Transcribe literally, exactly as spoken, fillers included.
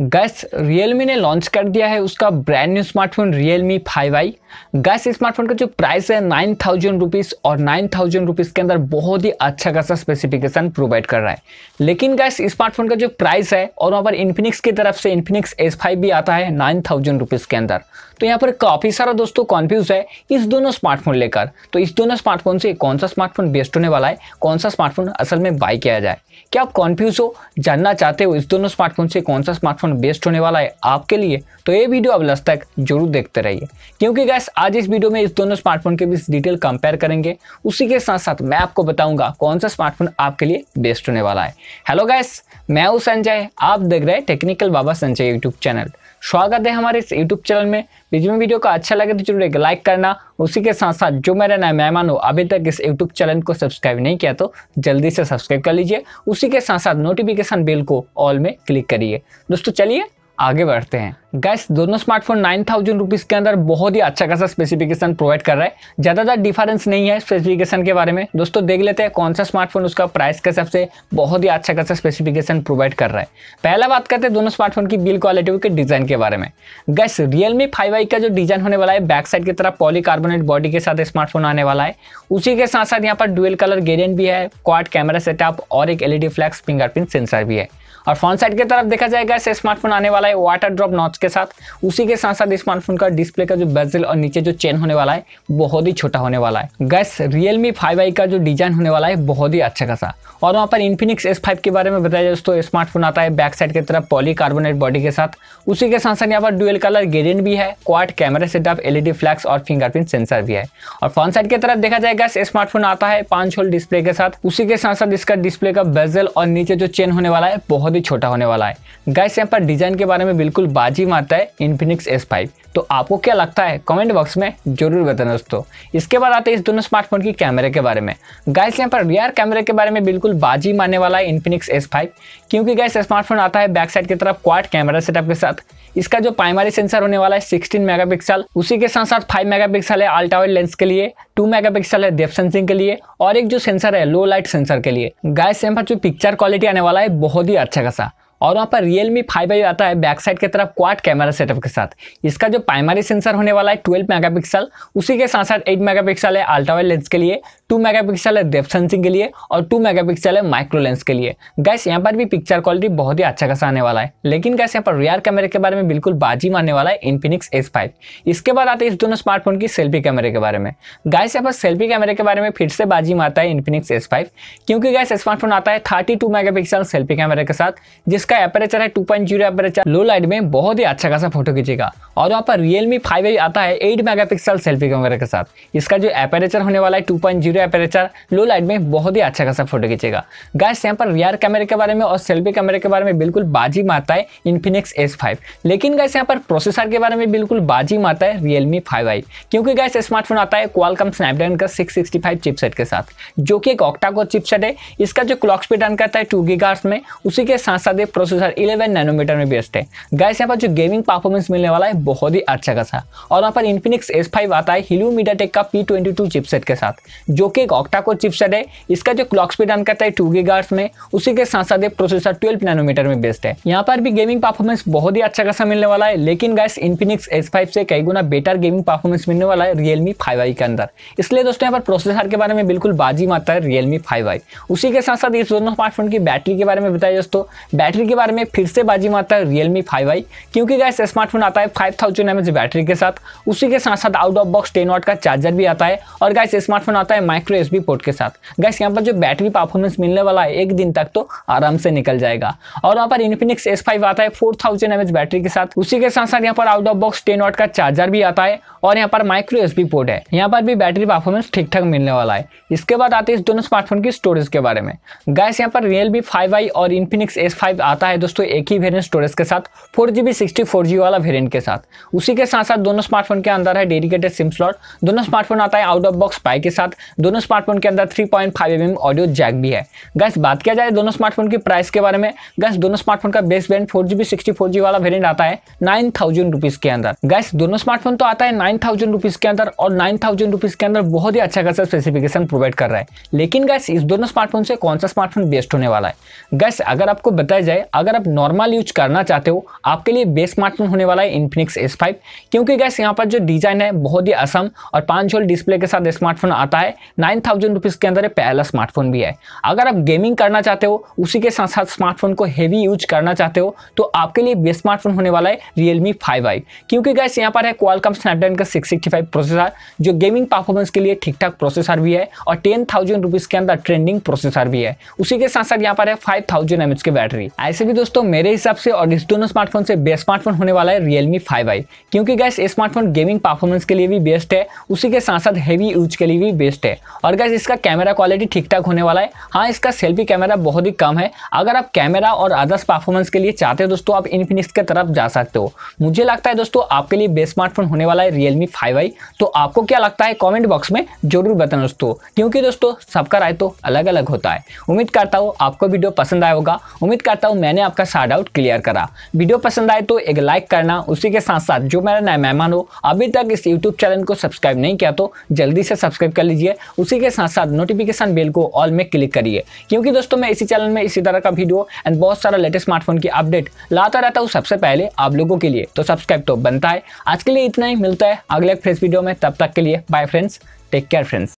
Gas Realme ने launch कर दिया है उसका brand new smartphone Realme five i. Guys smartphone का जो प्राइस है नाइन थाउजेंड रुपीज़ और नाइन थाउजेंड रुपीज़ के अंदर बहुत ही अच्छा खासा स्पेसिफिकेशन प्रोवाइड कर रहा है। लेकिन गैस स्मार्टफोन का जो प्राइस है और वहाँ पर Infinix की तरफ से Infinix एस फाइव भी आता है नाइन थाउजेंड रुपीज़ के अंदर। तो यहाँ पर काफ़ी सारा दोस्तों कॉन्फ्यूज है इस दोनों स्मार्टफोन लेकर। तो इस दोनों स्मार्टफोन से कौन सा स्मार्टफोन बेस्ट होने वाला है, कौन सा स्मार्टफोन असल में बाय किया जाए, क्या आप कॉन्फ्यूज हो, जानना चाहते हो इस दोनों स्मार्टफोन से कौन सा स्मार्टफोन बेस्ट होने वाला है आपके लिए, तो ये वीडियो अब लास्ट तक जरूर देखते रहिए, क्योंकि गैस आज इस वीडियो में इस दोनों स्मार्टफोन के बीच डिटेल कंपेयर करेंगे। उसी के साथ साथ मैं आपको बताऊंगा कौन सा स्मार्टफोन आपके लिए बेस्ट होने वाला है। हेलो गैस, मैं हूं संजय, आप देख रहे हैं technical Baba Sanjay YouTube channel. स्वागत है हमारे इस यूट्यूब चैनल में। बीच में वीडियो को अच्छा लगे तो जरूर एक लाइक करना। उसी के साथ साथ जो मेरा नया मेहमान हो अभी तक इस यूट्यूब चैनल को सब्सक्राइब नहीं किया तो जल्दी से सब्सक्राइब कर लीजिए। उसी के साथ साथ नोटिफिकेशन बेल को ऑल में क्लिक करिए। दोस्तों चलिए आगे बढ़ते हैं। गैस दोनों स्मार्टफोन नाइन थाउजेंड रुपीज़ के अंदर बहुत ही अच्छा खासा स्पेसिफिकेशन प्रोवाइड कर रहा है। ज़्यादातर डिफरेंस नहीं है स्पेसिफिकेशन के बारे में। दोस्तों देख लेते हैं कौन सा स्मार्टफोन उसका प्राइस के हिसाब से बहुत ही अच्छा खासा स्पेसिफिकेशन प्रोवाइड कर रहा है। पहला बात करते हैं दोनों स्मार्टफोन की बिल्ड क्वालिटी के डिज़ाइन के बारे में। गैस Realme फाइव आई का जो डिज़ाइन होने वाला है बैक साइड की तरफ पॉलीकार्बोनेट बॉडी के साथ स्मार्टफोन आने वाला है। उसी के साथ साथ यहाँ पर डुअल कलर ग्रेडिएंट भी है, क्वाड कैमरा सेटअप और एक एलईडी फ्लैक्स फिंगरप्रिंट सेंसर भी है। और फ्रंट साइड की तरफ देखा जाएगा इस स्मार्टफोन आने वाला है वाटर ड्रॉप नॉच के साथ। उसी के साथ साथ स्मार्टफोन का डिस्प्ले का जो बेजल और नीचे जो चेन होने वाला है बहुत ही छोटा होने वाला है। गैस Realme फाइव आई का जो डिजाइन होने वाला है बहुत ही अच्छा खासा। और वहाँ पर Infinix एस फाइव के बारे में बताया जाए दोस्तों, स्मार्टफोन आता है बैक साइड की तरफ पॉलीकार्बोनेट बॉडी के साथ। उसी के साथ साथ यहाँ पर डुअल कलर ग्रेडिएंट भी है, quad camera setup, LED flash और फिंगरप्रिंट सेंसर भी है। और फ्रंट साइड की तरफ देखा जाएगा स्मार्टफोन आता है पांच होल डिस्प्ले के साथ। उसी के साथ साथ इसका डिस्प्ले का बेजल और नीचे जो चेन होने वाला है बहुत ही छोटा होने वाला है। गैस यहाँ पर डिजाइन के बारे में बिल्कुल बाजी मारता है Infinix एस फाइव। तो आपको क्या लगता है कमेंट बॉक्स में जरूर बताना दोस्तों। इसके बाद आते हैं इस दोनों स्मार्टफोन की कैमरे के बारे में। गैस यहाँ पर रियर कैमरे के बारे में बिल्कुल बाजी मारने वाला है Infinix एस फाइव, क्योंकि गैस स्मार्टफोन आता है बैक साइड की तरफ क्वाड कैमरा सेटअप के साथ। इसका जो प्राइमरी सेंसर होने वाला है सोलह मेगापिक्सल, उसी के साथ साथ पाँच मेगापिक्सल है अल्ट्रा वाइड लेंस के लिए, दो मेगापिक्सल है डेप्थ सेंसिंग के लिए और एक जो सेंसर है लो लाइट सेंसर के लिए। गैस यहाँ पर जो पिक्चर क्वालिटी आने वाला है बहुत ही अच्छा खासा। और वहाँ पर Realme फाइव आई आता है बैक साइड की तरफ क्वाड कैमरा सेटअप के साथ। इसका जो प्राइमरी सेंसर होने वाला है बारह मेगापिक्सल, उसी के साथ साथ आठ मेगापिक्सल है अल्ट्रा वाइड लेंस के लिए, दो मेगापिक्सल है डेप्थ सेंसिंग के लिए और दो मेगापिक्सल है माइक्रो लेंस के लिए। गैस यहाँ पर भी पिक्चर क्वालिटी बहुत ही अच्छा खासा आने वाला है। लेकिन गैस यहाँ पर रियर कैमरे के बारे में बिल्कुल बाजी मारने वाला है Infinix एस फाइव। इसके बाद आते हैं इस दोनों स्मार्टफोन की सेल्फी कैमरे के बारे में। गैस यहाँ पर सेल्फी कैमरे के बारे में फिर से बाजी मारता है Infinix एस फाइव, क्योंकि गैस स्मार्टफोन आता है thirty two mega pixel selfie कैमरे के साथ, जिस इसका एपरेचर है two point zero aperture, low light में बहुत ही अच्छा खासा फोटो खींचेगा। और वहाँ पर Realme फाइव आई आता है आठ मेगापिक्सल सेल्फी कैमरा के साथ। इसका जो एपरेचर होने वाला है two point zero aperture, low light में बहुत ही अच्छा खासा फोटो खींचेगा। गैस यहाँ पर रियर कैमरे के बारे में और सेल्फी कैमरे के बारे में बिल्कुल बाजी मारता है Infinix एस फाइव। लेकिन गैस यहाँ पर प्रोसेसर के बारे में बिल्कुल बाजी मारता है Realme फाइव आई, क्योंकि गैस स्मार्टफोन आता है Qualcomm Snapdragon का सिक्स सिक्सटी फाइव चिपसेट के साथ, जो कि एक ऑक्टा कोर चिपसेट है। इसका जो क्लॉक स्पीड रन करता है टू गीगाहर्ट्ज में, उसी के साथ साथ प्रोसेसर ग्यारह नैनोमीटर में बेस्ट है। गैस यहाँ पर जो गेमिंग परफॉर्मेंस मिलने वाला है बहुत ही अच्छा खासा। और यहाँ पर Infinix एस फाइव आता है Helio MediaTek का पी ट्वेंटी टू चिपसेट के साथ, जो कि एक ऑक्टा कोर चिपसेट है। इसका जो क्लॉक स्पीड रन करता है टू गीगाहर्ट्ज में, उसी के साथ साथ प्रोसेसर बारह नैनोमीटर में बेस्ट है। यहाँ पर भी गेमिंग परफॉर्मेंस बहुत ही अच्छा खासा मिलने वाला है। लेकिन गैस Infinix एस फाइव से कई गुना बेटर गेमिंग परफॉर्मेंस मिलने वाला है Realme फाइव आई के अंदर। इसलिए दोस्तों यहाँ पर प्रोसेसर के बारे में बिल्कुल बाजी मारता है Realme फाइव आई। उसी के साथ साथ इस दोनों स्मार्टफोन की बैटरी के बारे में बताइए दोस्तों। बैटरी के बारे में फिर से बाजी मारता है Realme फाइव आई, क्योंकि गैस स्मार्टफोन आता है पाँच हज़ार एम ए एच बैटरी के साथ। उसी के साथ साथ आउट ऑफ बॉक्स दस वाट का चार्जर भी आता है। और गैस स्मार्टफोन आता है माइक्रो यूएसबी पोर्ट के साथ। गैस यहाँ पर जो बैटरी परफॉर्मेंस मिलने वाला है एक दिन तक तो आराम से निकल जाएगा। और वहाँ पर Infinix एस फाइव आता है चार हज़ार एम ए एच बैटरी के साथ। उसी के साथ साथ यहाँ पर आउट ऑफ बॉक्स दस वाट का चार्जर भी आता है और यहाँ पर माइक्रो यूएसबी पोर्ट है। यहाँ पर भी बैटरी परफॉर्मेंस ठीक ठाक मिलने वाला है। इसके बाद आते हैं इस दोनों स्मार्टफोन की स्टोरेज के बारे में। गैस यहाँ पर Realme फाइव आई और Infinix एस फाइव आता है दोस्तों एक ही वेरिएंट स्टोरेज के साथ, four G B sixty four G वाला वेरिएंट के साथ। उसी के साथ साथ दोनों स्मार्टफोन के अंदर है डेडिकेटेड सिम स्लॉट। दोनों स्मार्टफोन आता है आउट ऑफ बॉक्स पाई के साथ। दोनों स्मार्टफोन के अंदर three point five M M audio jack भी है। गैस बात किया जाए दोनों स्मार्टफोन की प्राइस के बारे में। गैस दोनों स्मार्टफोन का base variant four G B sixty four G वाला वेरिएंट आता है नाइन थाउजेंड रुपीज के अंदर। गैस दोनों स्मार्टफोन तो आता है नाइन थाउजेंड रुपीज के अंदर और नाइन थाउजेंड रुपीज के अंदर बहुत ही अच्छा खासा स्पेसिफिकेशन प्रोवाइड कर रहा है। लेकिन गैस इस दोनों स्मार्टफोन से कौन सा स्मार्टफोन बेस्ट होने वाला है, गैस अगर आपको बताया जाए अगर आप नॉर्मल यूज करना चाहते हो आपके लिए बेस्ट स्मार्टफोन होने वाला है इन्फिनिक्स एस फाइव, क्योंकि गैस यहाँ पर जो डिजाइन है बहुत ही असम और पाँच होल डिस्प्ले के साथ स्मार्टफोन आता है। नाइन थाउजेंड रुपीज के अंदर पहला स्मार्टफोन भी है। अगर आप गेमिंग करना चाहते हो उसी के साथ साथ स्मार्टफोन को हेवी यूज करना चाहते हो तो आपके लिए बेस्ट स्मार्टफोन होने वाला है Realme फाइव आई, क्योंकि गैस यहाँ पर है Qualcomm Snapdragon का सिक्स सिक्स फाइव प्रोसेसर, जो गेमिंग परफॉर्मेंस के लिए ठीक ठाक प्रोसेसर भी है और टेन थाउजेंड रुपीज के अंदर ट्रेंडिंग प्रोसेसर भी है। उसी के साथ साथ यहाँ पर है फाइव थाउजेंड एमएच की बैटरी। ऐसे भी दोस्तों मेरे हिसाब से और इस दोनों स्मार्टफोन से बेस्ट स्मार्टफोन होने वाला है Realme फाइव आई, क्योंकि गैस ये स्मार्टफोन गेमिंग परफॉर्मेंस के लिए भी बेस्ट है, उसी के साथ साथ हेवी यूज के लिए भी बेस्ट है। और गैस इसका कैमरा क्वालिटी ठीक ठाक होने वाला है। हाँ, इसका सेल्फी कैमरा बहुत ही कम है। अगर आप कैमरा और अदर्स परफॉर्मेंस के लिए चाहते हो दोस्तों आप इन्फिनिक्स की तरफ जा सकते हो। मुझे लगता है दोस्तों आपके लिए बेस्ट स्मार्टफोन होने वाला है Realme फाइव आई। तो आपको क्या लगता है कमेंट बॉक्स में जरूर बताना दोस्तों, क्योंकि दोस्तों सबका राय तो अलग अलग होता है। उम्मीद करता हूँ आपको वीडियो पसंद आया होगा। उम्मीद करता हूँ मैंने आपका सारा डाउट क्लियर करा। वीडियो पसंद आए तो एक लाइक करना, उसी के साथ साथ जो मेरा नया मेहमान हो अभी तक इस यूट्यूब चैनल को सब्सक्राइब नहीं किया तो जल्दी से सब्सक्राइब कर लीजिए, उसी के साथ साथ नोटिफिकेशन बेल को ऑल में क्लिक करिए, क्योंकि दोस्तों मैं इसी चैनल में इसी तरह का वीडियो एंड बहुत सारा लेटेस्ट स्मार्टफोन की अपडेट लाता रहता हूँ सबसे पहले आप लोगों के लिए। तो सब्सक्राइब तो बनता है। आज के लिए इतना ही, मिलता है अगले फ्रेश वीडियो में, तब तक के लिए bye friends, take care friends.